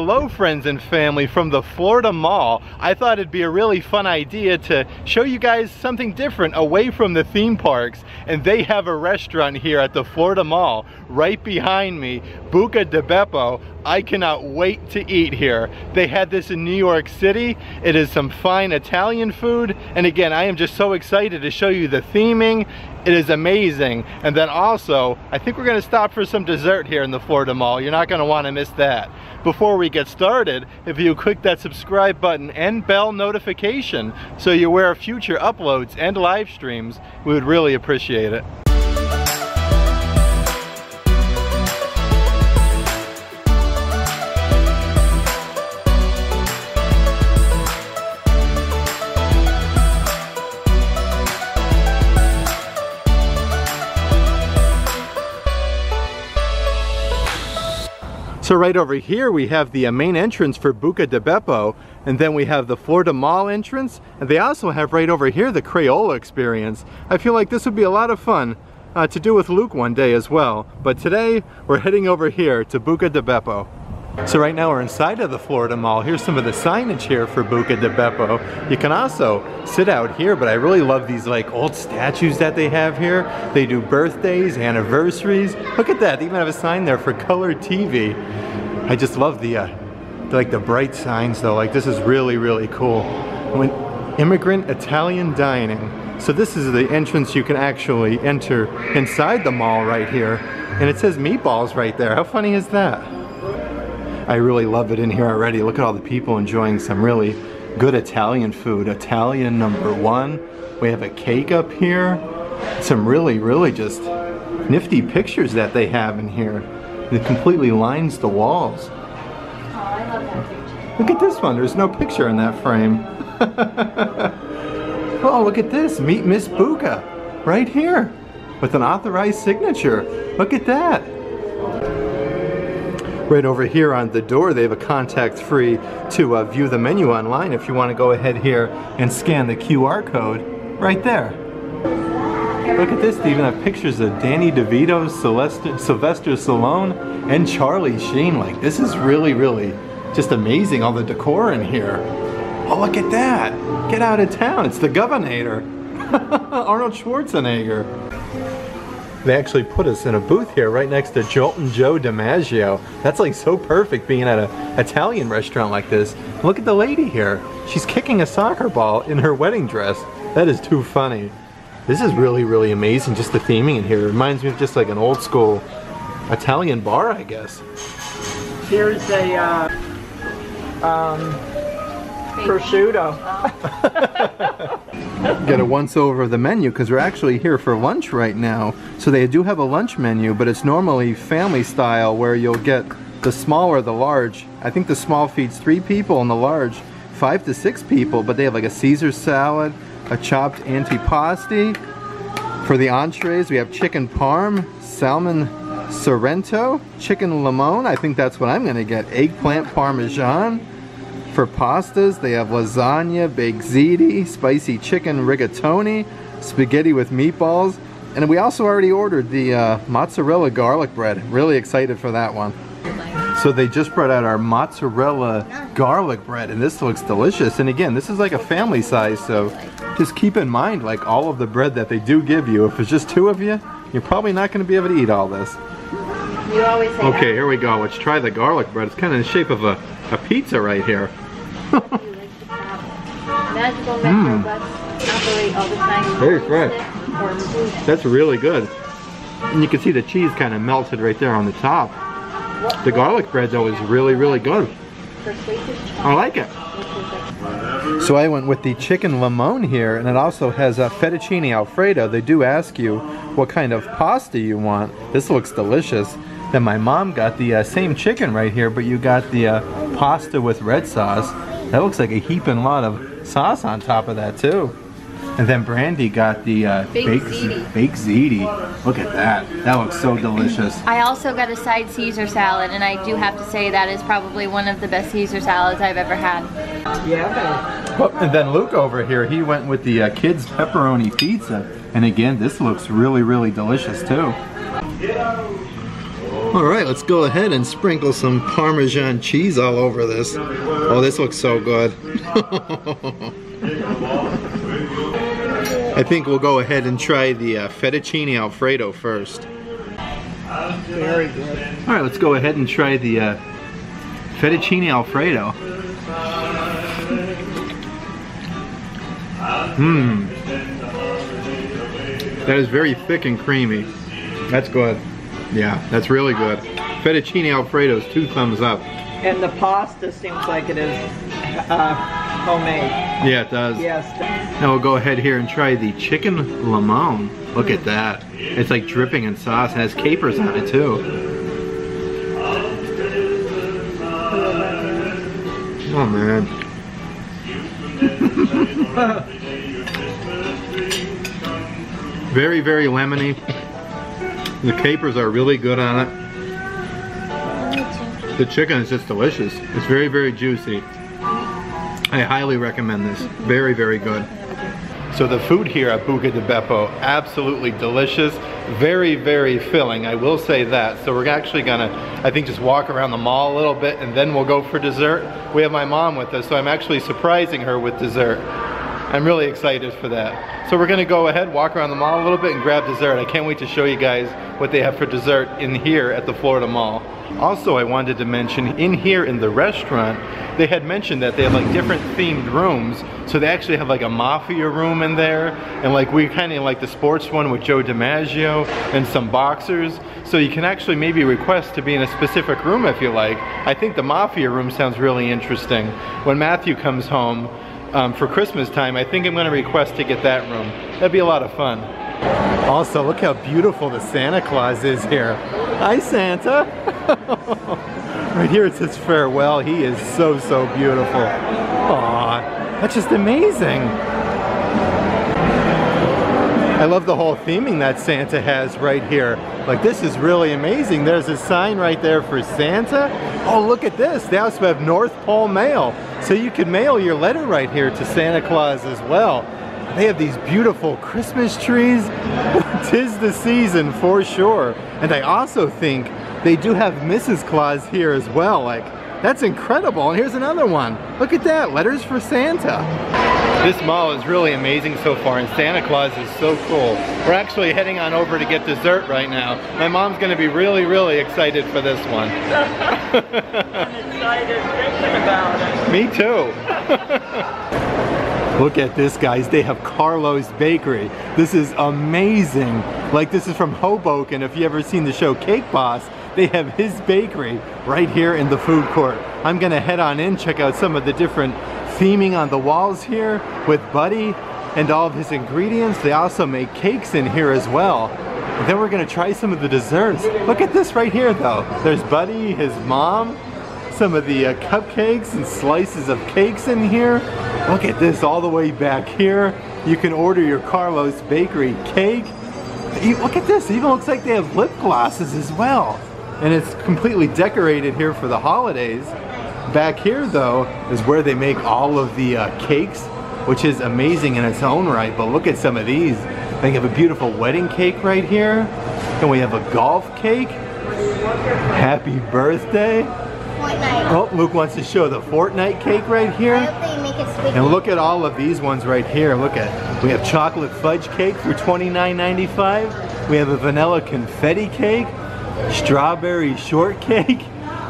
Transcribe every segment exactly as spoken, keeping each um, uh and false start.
Hello friends and family from the Florida Mall. I thought it'd be a really fun idea to show you guys something different away from the theme parks, and they have a restaurant here at the Florida Mall right behind me, Buca di Beppo. I cannot wait to eat here. They had this in New York City. It is some fine Italian food, and again, I am just so excited to show you the theming. It is amazing. And then also, I think we're gonna stop for some dessert here in the Florida Mall. You're not gonna wanna miss that. Before we get started, if you click that subscribe button and bell notification so you're aware of future uploads and live streams, we would really appreciate it. So right over here we have the main entrance for Buca di Beppo, and then we have the Florida Mall entrance, and they also have right over here the Crayola experience. I feel like this would be a lot of fun uh, to do with Luke one day as well, but today we're heading over here to Buca di Beppo. So right now we're inside of the Florida Mall. Here's some of the signage here for Buca di Beppo. You can also sit out here, but I really love these like old statues that they have here. They do birthdays, anniversaries. Look at that, they even have a sign there for color T V. I just love the, uh, like the bright signs though. Like this is really, really cool. When immigrant Italian dining. So this is the entrance you can actually enter inside the mall right here. And it says meatballs right there. How funny is that? I really love it in here already. Look at all the people enjoying some really good Italian food. Italian number one. We have a cake up here. Some really, really just nifty pictures that they have in here. It completely lines the walls. Oh, I love that picture. Look at this one. There's no picture in that frame. Oh, look at this. Meet Miss Buca right here with an authorized signature. Look at that. Right over here on the door, they have a contact free to uh, view the menu online if you want to go ahead here and scan the Q R code right there. Look at this, they even have pictures of Danny DeVito, Sylvester, Sylvester Stallone, and Charlie Sheen. Like, this is really, really just amazing, all the decor in here. Oh, look at that. Get out of town, it's the Governator. Arnold Schwarzenegger. They actually put us in a booth here right next to Joltin' Joe DiMaggio. That's like so perfect being at an Italian restaurant like this. Look at the lady here. She's kicking a soccer ball in her wedding dress. That is too funny. This is really, really amazing, just the theming in here. It reminds me of just like an old school Italian bar, I guess. Here's a uh, um, prosciutto. Oh. Get a once over of the menu because we're actually here for lunch right now. So they do have a lunch menu, but it's normally family style where you'll get the small or the large. I think the small feeds three people and the large five to six people, but they have like a Caesar salad, a chopped antipasti. For the entrees, we have chicken parm, salmon sorrento, chicken limone. I think that's what I'm gonna get, eggplant parmesan. For pastas, they have lasagna, baked ziti, spicy chicken rigatoni, spaghetti with meatballs, and we also already ordered the uh, mozzarella garlic bread. Really excited for that one. So they just brought out our mozzarella garlic bread, and this looks delicious. And again, this is like a family size, so just keep in mind, like all of the bread that they do give you, if it's just two of you, you're probably not gonna be able to eat all this. You always say okay, that. Here we go. Let's try the garlic bread. It's kind of in the shape of a, a pizza right here. Mm. Very fresh. That's really good. And you can see the cheese kind of melted right there on the top. The garlic bread though is really, really good. I like it. So I went with the chicken limone here, and it also has a fettuccine alfredo. They do ask you what kind of pasta you want. This looks delicious. Then my mom got the uh, same chicken right here, but you got the uh, pasta with red sauce. That looks like a heaping lot of sauce on top of that too. And then Brandy got the uh, baked ziti. Baked ziti. Look at that. That looks so delicious. I also got a side Caesar salad, and I do have to say that is probably one of the best Caesar salads I've ever had. Yeah. Oh, and then Luke over here, he went with the uh, kids pepperoni pizza, and again, this looks really, really delicious too. Alright, let's go ahead and sprinkle some Parmesan cheese all over this. Oh, this looks so good. I think we'll go ahead and try the uh, fettuccine alfredo first. Very good. Alright, let's go ahead and try the uh, fettuccine alfredo. Mmm. That is very thick and creamy. That's good. Yeah, that's really good. Fettuccine alfredo is two thumbs up. And the pasta seems like it is uh, homemade. Yeah, it does. Yes, it does. Now we'll go ahead here and try the chicken limon. Look at that. It's like dripping in sauce. It has capers on it too. Oh man. Very, very lemony. The capers are really good on it. The chicken is just delicious. It's very, very juicy. I highly recommend this. Very, very good. So the food here at Buca di Beppo, absolutely delicious. Very, very filling, I will say that. So we're actually gonna, I think, just walk around the mall a little bit and then we'll go for dessert. We have my mom with us, so I'm actually surprising her with dessert. I'm really excited for that. So we're gonna go ahead, walk around the mall a little bit and grab dessert. I can't wait to show you guys what they have for dessert in here at the Florida Mall. Also, I wanted to mention, in here in the restaurant, they had mentioned that they have like different themed rooms. So they actually have like a mafia room in there, and like we kind of like the sports one with Joe DiMaggio and some boxers. So you can actually maybe request to be in a specific room if you like. I think the mafia room sounds really interesting. When Matthew comes home, Um, for Christmas time, I think I'm going to request to get that room. That'd be a lot of fun. Also, look how beautiful the Santa Claus is here. Hi, Santa. Right here it says farewell. He is so, so beautiful. Aw, that's just amazing. I love the whole theming that Santa has right here. Like, this is really amazing. There's a sign right there for Santa. Oh, look at this. They also have North Pole Mail. So you can mail your letter right here to Santa Claus as well. They have these beautiful Christmas trees. Tis the season for sure. And I also think they do have Missus Claus here as well. Like, that's incredible. And here's another one. Look at that, letters for Santa. This mall is really amazing so far, and Santa Claus is so cool. We're actually heading on over to get dessert right now. My mom's gonna be really, really excited for this one. I'm excited thinking about it. Me too. Look at this, guys. They have Carlo's Bakery. This is amazing. Like, this is from Hoboken. If you ever seen the show Cake Boss, they have his bakery right here in the food court. I'm gonna head on in, check out some of the different theming on the walls here with Buddy and all of his ingredients. They also make cakes in here as well. And then we're gonna try some of the desserts. Look at this right here though. There's Buddy, his mom, some of the uh, cupcakes and slices of cakes in here. Look at this, all the way back here. You can order your Carlo's Bakery cake. Look at this, it even looks like they have lip glosses as well. And it's completely decorated here for the holidays. Back here though, is where they make all of the uh, cakes, which is amazing in its own right, but look at some of these. They have a beautiful wedding cake right here. And we have a golf cake. Happy birthday. Fortnite. Oh, Luke wants to show the Fortnite cake right here. I hope they make it squeaky. And look at all of these ones right here. Look at, we have chocolate fudge cake for twenty-nine ninety-five. We have a vanilla confetti cake, strawberry shortcake,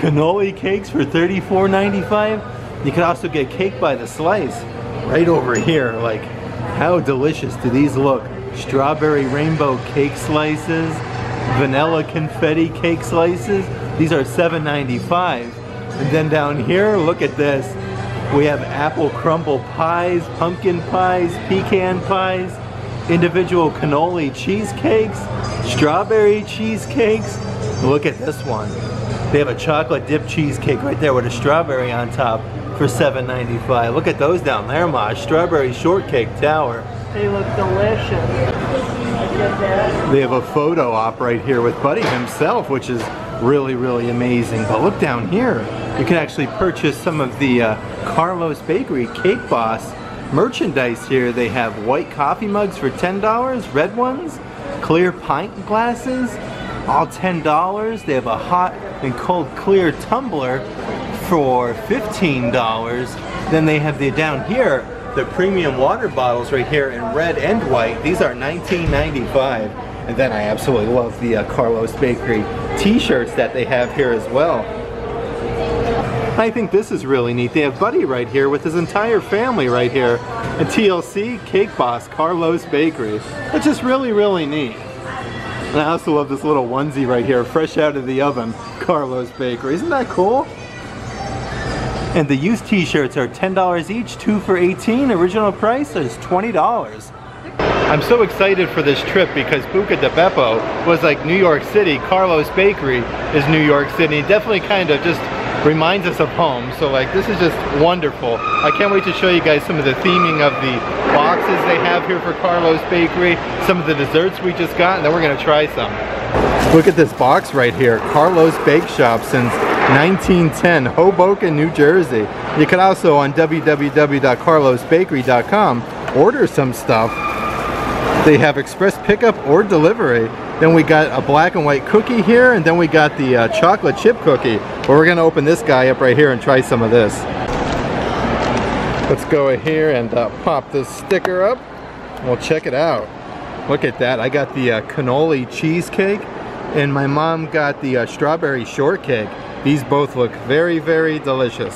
cannoli cakes for thirty-four ninety-five. You can also get cake by the slice right over here. Like, how delicious do these look? Strawberry rainbow cake slices, vanilla confetti cake slices. These are seven ninety-five. And then down here, look at this. We have apple crumble pies, pumpkin pies, pecan pies, individual cannoli cheesecakes, strawberry cheesecakes. Look at this one. They have a chocolate dip cheesecake right there with a strawberry on top for seven ninety-five. Look at those down there, Ma. Strawberry shortcake tower. They look delicious. They have a photo op right here with Buddy himself, which is really, really amazing. But look down here. You can actually purchase some of the uh, Carlo's Bakery Cake Boss merchandise here. They have white coffee mugs for ten dollars, red ones, clear pint glasses, all ten dollars. They have a hot and cold clear tumbler for fifteen dollars. Then they have the down here, the premium water bottles right here in red and white. These are nineteen ninety-five. And then I absolutely love the uh, Carlo's Bakery t-shirts that they have here as well. I think this is really neat. They have Buddy right here with his entire family right here. A T L C, Cake Boss, Carlo's Bakery. It's just really, really neat. And I also love this little onesie right here, fresh out of the oven, Carlo's Bakery. Isn't that cool? And the used t-shirts are ten dollars each, two for eighteen. Original price is twenty dollars. I'm so excited for this trip because Buca di Beppo was like New York City. Carlo's Bakery is New York City. Definitely kind of just reminds us of home, so like this is just wonderful. I can't wait to show you guys some of the theming of the boxes they have here for Carlo's Bakery, some of the desserts we just got, and then we're gonna try some. Look at this box right here, Carlo's Bake Shop since nineteen ten, Hoboken, New Jersey. You can also on w w w dot carlos bakery dot com order some stuff. They have express pickup or delivery. Then we got a black and white cookie here, and then we got the uh, chocolate chip cookie. But we're gonna open this guy up right here and try some of this. Let's go here and uh, pop this sticker up. We'll check it out. Look at that, I got the uh, cannoli cheesecake, and my mom got the uh, strawberry shortcake. These both look very, very delicious.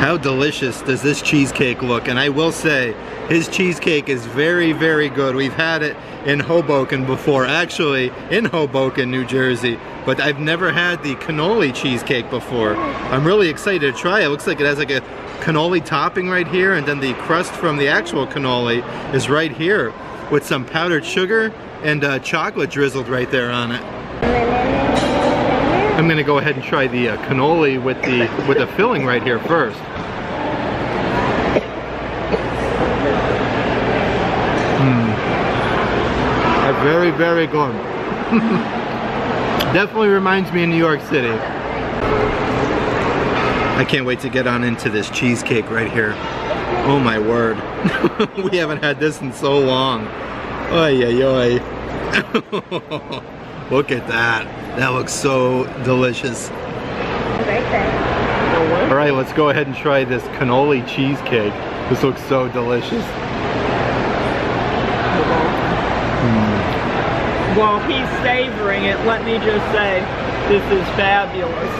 How delicious does this cheesecake look? And I will say, his cheesecake is very, very good. We've had it in Hoboken before, actually in Hoboken, New Jersey, but I've never had the cannoli cheesecake before. I'm really excited to try it. It looks like it has like a cannoli topping right here, and then the crust from the actual cannoli is right here with some powdered sugar and uh, chocolate drizzled right there on it. I'm gonna go ahead and try the uh, cannoli with the, with the filling right here first. Very, very good. Definitely reminds me of New York City. I can't wait to get on into this cheesecake right here. Oh my word. We haven't had this in so long. Oy, oy, oy. Look at that. That looks so delicious. All right, let's go ahead and try this cannoli cheesecake. This looks so delicious. While he's savoring it, let me just say, this is fabulous.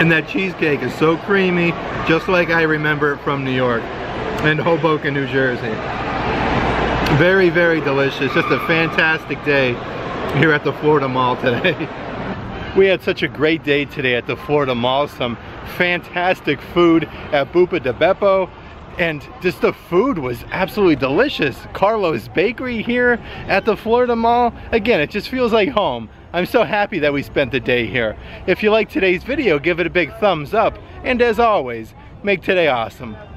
And that cheesecake is so creamy, just like I remember it from New York and Hoboken, New Jersey. Very, very delicious. Just a fantastic day here at the Florida Mall today. We had such a great day today at the Florida Mall. Some fantastic food at Buca di Beppo. And just the food was absolutely delicious. Carlo's Bakery here at the Florida Mall. Again, it just feels like home. I'm so happy that we spent the day here. If you liked today's video, give it a big thumbs up. And as always, make today awesome.